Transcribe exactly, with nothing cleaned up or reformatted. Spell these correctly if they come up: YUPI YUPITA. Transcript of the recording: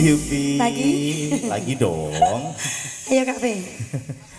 Yupi. Lagi? Lagi dong. Ayo Kak Fe.